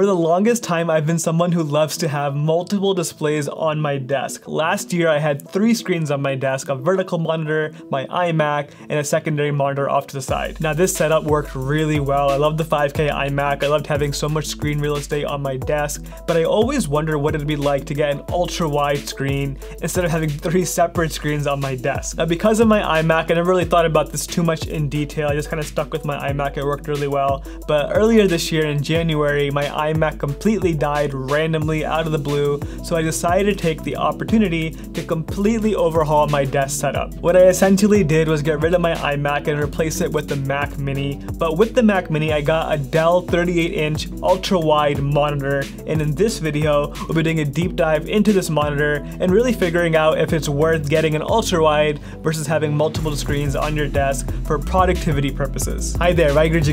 For the longest time, I've been someone who loves to have multiple displays on my desk. Last year, I had 3 screens on my desk, a vertical monitor, my iMac, and a secondary monitor off to the side. Now, this setup worked really well. I loved the 5K iMac. I loved having so much screen real estate on my desk, but I always wonder what it'd be like to get an ultra-wide screen instead of having 3 separate screens on my desk. Now, because of my iMac, I never really thought about this too much in detail. I just kind of stuck with my iMac. It worked really well. But earlier this year in January, my iMac completely died randomly out of the blue, so I decided to take the opportunity to completely overhaul my desk setup. What I essentially did was get rid of my iMac and replace it with the Mac Mini, but with the Mac Mini I got a Dell 38-inch ultra-wide monitor, and in this video we'll be doing a deep dive into this monitor and really figuring out if it's worth getting an ultra-wide versus having multiple screens on your desk for productivity purposes. Hi there, my name is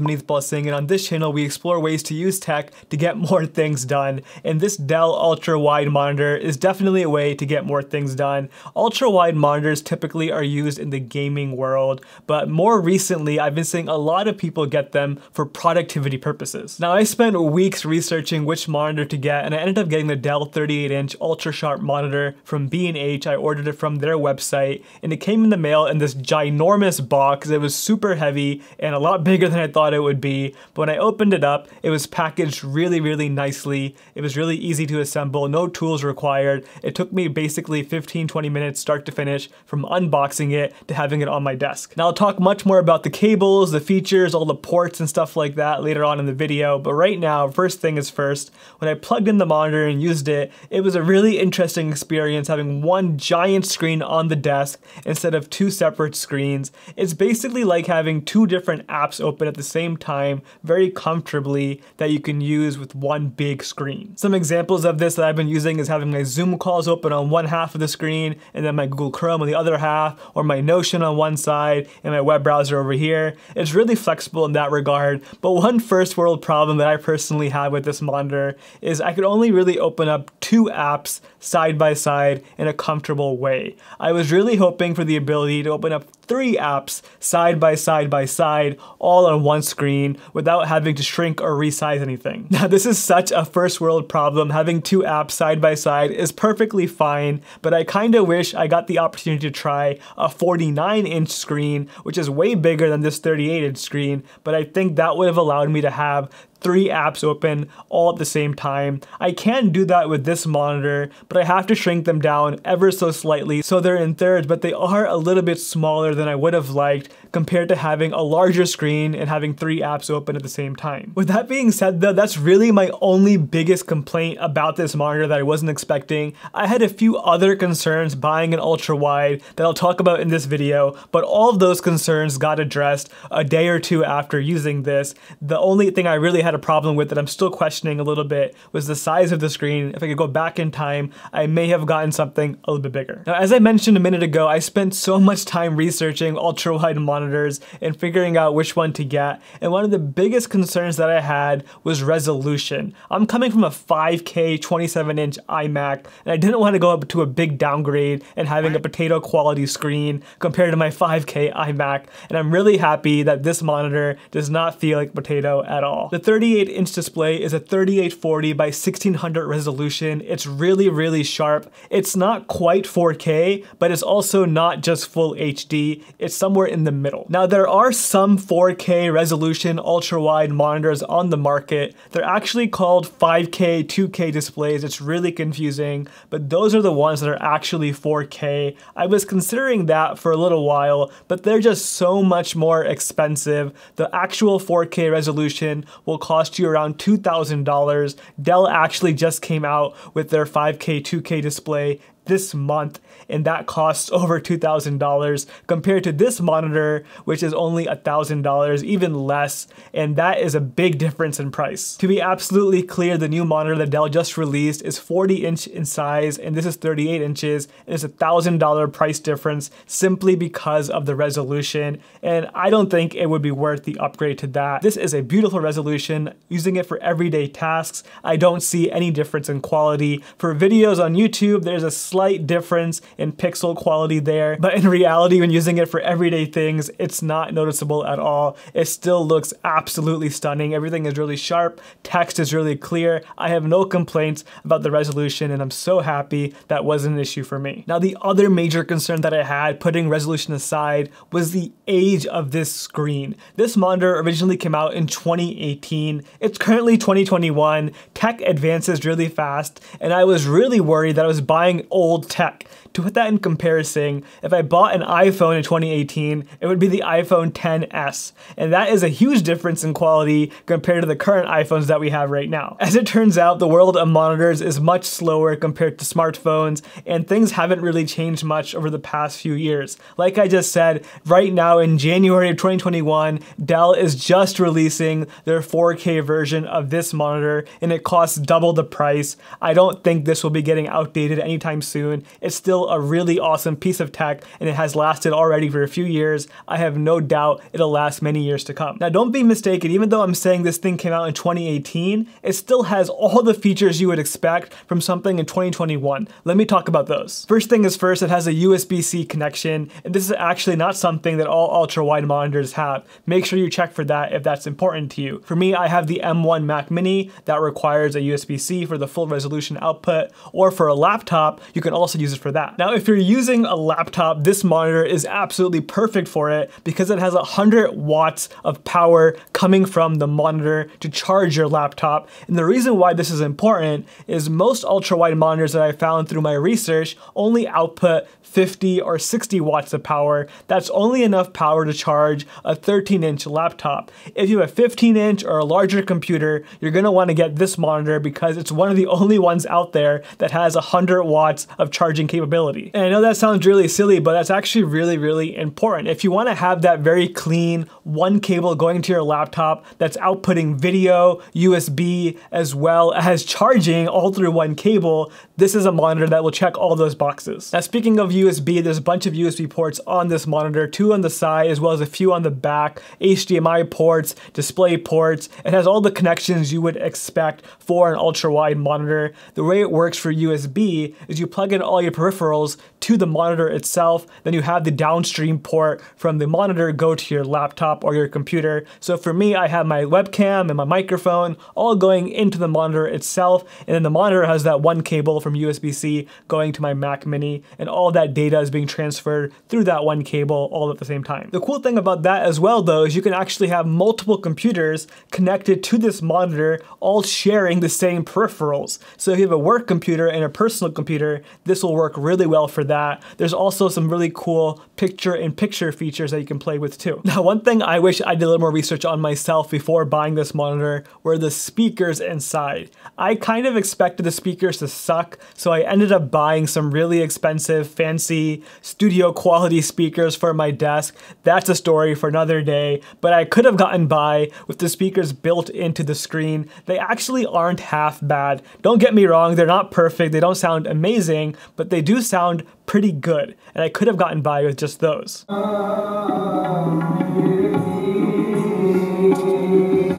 Maneetpaul Singh, and on this channel we explore ways to use tech to get more things done, and this Dell ultra-wide monitor is definitely a way to get more things done. Ultra-wide monitors typically are used in the gaming world, but more recently I've been seeing a lot of people get them for productivity purposes. Now, I spent weeks researching which monitor to get, and I ended up getting the Dell 38-inch UltraSharp monitor from B&H. I ordered it from their website, and it came in the mail in this ginormous box. It was super heavy and a lot bigger than I thought it would be, but when I opened it up, it was packaged really nicely. It was really easy to assemble, no tools required. It took me basically 15-20 minutes start to finish, from unboxing it to having it on my desk. Now, I'll talk much more about the cables, the features, all the ports and stuff like that later on in the video, but right now, first thing is first. When I plugged in the monitor and used it, it was a really interesting experience having one giant screen on the desk instead of 2 separate screens. It's basically like having 2 different apps open at the same time, very comfortably, that you can use with one big screen. Some examples of this that I've been using is having my Zoom calls open on one half of the screen, and then my Google Chrome on the other half, or my Notion on one side, and my web browser over here. It's really flexible in that regard, but one first world problem that I personally had with this monitor is I could only really open up 2 apps side by side in a comfortable way. I was really hoping for the ability to open up 3 apps side by side by side, all on one screen, without having to shrink or resize anything. Now, this is such a first world problem. Having 2 apps side by side is perfectly fine, but I kind of wish I got the opportunity to try a 49-inch screen, which is way bigger than this 38-inch screen, but I think that would have allowed me to have 3 apps open all at the same time. I can do that with this monitor, but I have to shrink them down ever so slightly, so they're in thirds, but they are a little bit smaller than I would have liked compared to having a larger screen and having 3 apps open at the same time. With that being said though, that's really my only biggest complaint about this monitor that I wasn't expecting. I had a few other concerns buying an ultra wide that I'll talk about in this video, but all of those concerns got addressed a day or 2 after using this. The only thing I really had a problem with that I'm still questioning a little bit was the size of the screen. If I could go back in time, I may have gotten something a little bit bigger. Now, as I mentioned a minute ago, I spent so much time researching ultra-wide monitors and figuring out which one to get, and one of the biggest concerns that I had was resolution. I'm coming from a 5K 27-inch iMac, and I didn't want to go up to a big downgrade and having a potato quality screen compared to my 5K iMac, and I'm really happy that this monitor does not feel like potato at all. The 38-inch display is a 3840 by 1600 resolution. It's really sharp. It's not quite 4K, but it's also not just full HD. It's somewhere in the middle. Now, there are some 4K resolution ultra-wide monitors on the market. They're actually called 5K, 2K displays. It's really confusing, but those are the ones that are actually 4K. I was considering that for a little while, but they're just so much more expensive. The actual 4K resolution will cost you around $2,000. Dell actually just came out with their 5K, 2K display this month, and that costs over $2,000 compared to this monitor, which is only $1,000, even less, and that is a big difference in price. To be absolutely clear, the new monitor that Dell just released is 40-inch in size, and this is 38 inches, and it's a $1,000 price difference simply because of the resolution, and I don't think it would be worth the upgrade to that. This is a beautiful resolution. Using it for everyday tasks, I don't see any difference in quality. For videos on YouTube, there's a slight difference in pixel quality there, but in reality, when using it for everyday things, it's not noticeable at all. It still looks absolutely stunning. Everything is really sharp, text is really clear. I have no complaints about the resolution, and I'm so happy that wasn't an issue for me. Now, the other major concern that I had, putting resolution aside, was the age of this screen. This monitor originally came out in 2018. It's currently 2021. Tech advances really fast, and I was really worried that I was buying old tech. To put that in comparison, if I bought an iPhone in 2018, it would be the iPhone XS, and that is a huge difference in quality compared to the current iPhones that we have right now. As it turns out, the world of monitors is much slower compared to smartphones, and things haven't really changed much over the past few years. Like I just said, right now in January of 2021, Dell is just releasing their 4K version of this monitor, and it costs double the price. I don't think this will be getting outdated anytime soon. It's still a really awesome piece of tech, and it has lasted already for a few years. I have no doubt it'll last many years to come. Now, don't be mistaken, even though I'm saying this thing came out in 2018, it still has all the features you would expect from something in 2021. Let me talk about those. First thing is first, it has a USB-C connection, and this is actually not something that all ultra-wide monitors have. Make sure you check for that if that's important to you. For me, I have the M1 Mac Mini that requires a USB-C for the full resolution output, or for a laptop, you can also use it for that. Now, if you're using a laptop, this monitor is absolutely perfect for it because it has 100 watts of power coming from the monitor to charge your laptop. And the reason why this is important is most ultra-wide monitors that I found through my research only output 50 or 60 watts of power. That's only enough power to charge a 13-inch laptop. If you have a 15-inch or a larger computer, you're gonna wanna get this monitor because it's one of the only ones out there that has 100 watts of charging capability. And I know that sounds really silly, but that's actually really, really important. If you want to have that very clean one cable going to your laptop that's outputting video, USB, as well as charging all through one cable, this is a monitor that will check all those boxes. Now, speaking of USB, there's a bunch of USB ports on this monitor, 2 on the side, as well as a few on the back, HDMI ports, display ports. It has all the connections you would expect for an ultra-wide monitor. The way it works for USB is you plug in all your peripherals to the monitor itself, then you have the downstream port from the monitor go to your laptop or your computer. So for me, I have my webcam and my microphone all going into the monitor itself, and then the monitor has that one cable from USB-C going to my Mac Mini, and all that data is being transferred through that one cable all at the same time. The cool thing about that as well, though, is you can actually have multiple computers connected to this monitor all sharing the same peripherals. So if you have a work computer and a personal computer, this will work really well for that. There's also some really cool picture-in-picture features that you can play with too. Now, one thing I wish I did a little more research on myself before buying this monitor were the speakers inside. I kind of expected the speakers to suck, so I ended up buying some really expensive, fancy, studio-quality speakers for my desk. That's a story for another day, but I could have gotten by with the speakers built into the screen. They actually aren't half bad. Don't get me wrong, they're not perfect, they don't sound amazing, but they do sound pretty good, and I could have gotten by with just those.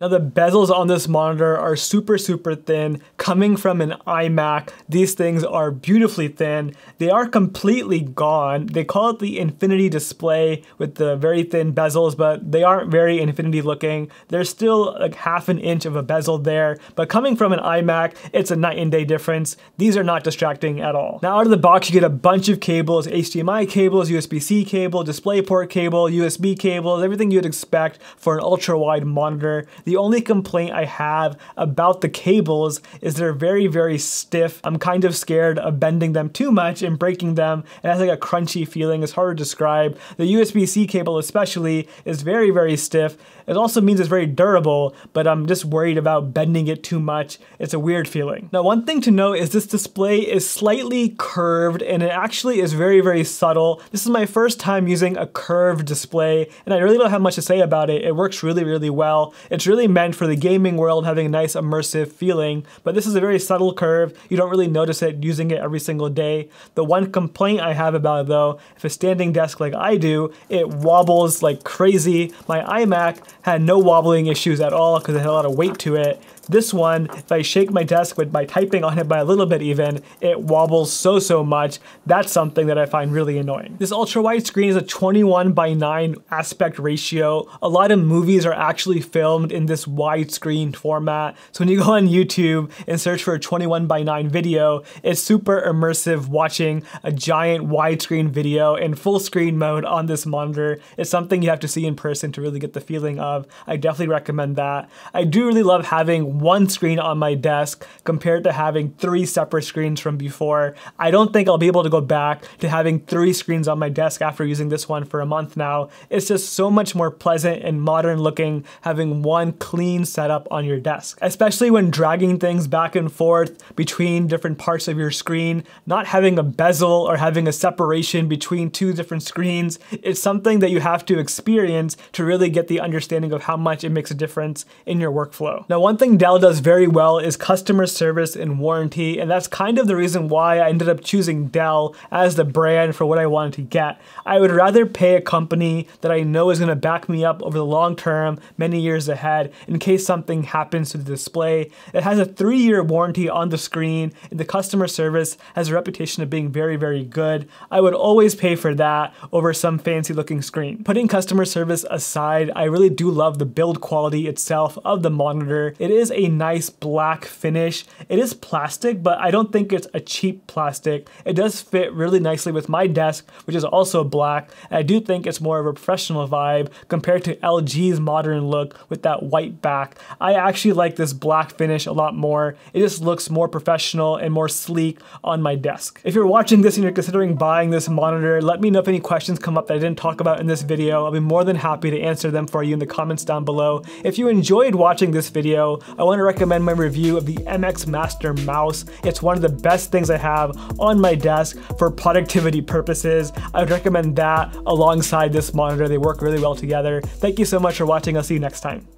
Now, the bezels on this monitor are super, super thin. Coming from an iMac, these things are beautifully thin. They are completely gone. They call it the infinity display with the very thin bezels, but they aren't very infinity looking. There's still like half an inch of a bezel there, but coming from an iMac, it's a night and day difference. These are not distracting at all. Now, out of the box, you get a bunch of cables, HDMI cables, USB-C cable, DisplayPort cable, USB cables, everything you'd expect for an ultra-wide monitor. The only complaint I have about the cables is they're very, very stiff. I'm kind of scared of bending them too much and breaking them. It has like a crunchy feeling. It's hard to describe. The USB-C cable especially is very, very stiff. It also means it's very durable, but I'm just worried about bending it too much. It's a weird feeling. Now, one thing to note is this display is slightly curved, and it actually is very, very subtle. This is my first time using a curved display, and I really don't have much to say about it. It works really, really well. It's really meant for the gaming world, having a nice immersive feeling, but this is a very subtle curve. You don't really notice it using it every single day. The one complaint I have about it though, if a standing desk like I do, it wobbles like crazy. My iMac had no wobbling issues at all because it had a lot of weight to it. This one, if I shake my desk with my typing on it by a little bit even, it wobbles so much. That's something that I find really annoying. This ultra wide screen is a 21:9 aspect ratio. A lot of movies are actually filmed in this widescreen format. So when you go on YouTube and search for a 21:9 video, it's super immersive watching a giant widescreen video in full screen mode on this monitor. It's something you have to see in person to really get the feeling of. I definitely recommend that. I do really love having one screen on my desk compared to having three separate screens from before. I don't think I'll be able to go back to having three screens on my desk after using this one for a month now. It's just so much more pleasant and modern looking having one clean setup on your desk, especially when dragging things back and forth between different parts of your screen. Not having a bezel or having a separation between two different screens is something that you have to experience to really get the understanding of how much it makes a difference in your workflow. Now, one thing Dell does very well is customer service and warranty, and that's kind of the reason why I ended up choosing Dell as the brand for what I wanted to get. I would rather pay a company that I know is going to back me up over the long term, many years ahead, in case something happens to the display. It has a 3-year warranty on the screen, and the customer service has a reputation of being very good. I would always pay for that over some fancy looking screen. Putting customer service aside, I really do love the build quality itself of the monitor. It is a nice black finish. It is plastic, but I don't think it's a cheap plastic. It does fit really nicely with my desk, which is also black. I do think it's more of a professional vibe compared to LG's modern look with that white back. I actually like this black finish a lot more. It just looks more professional and more sleek on my desk. If you're watching this and you're considering buying this monitor, let me know if any questions come up that I didn't talk about in this video. I'll be more than happy to answer them for you in the comments down below. If you enjoyed watching this video, I want to recommend my review of the MX Master Mouse. It's one of the best things I have on my desk for productivity purposes. I would recommend that alongside this monitor. They work really well together. Thank you so much for watching. I'll see you next time.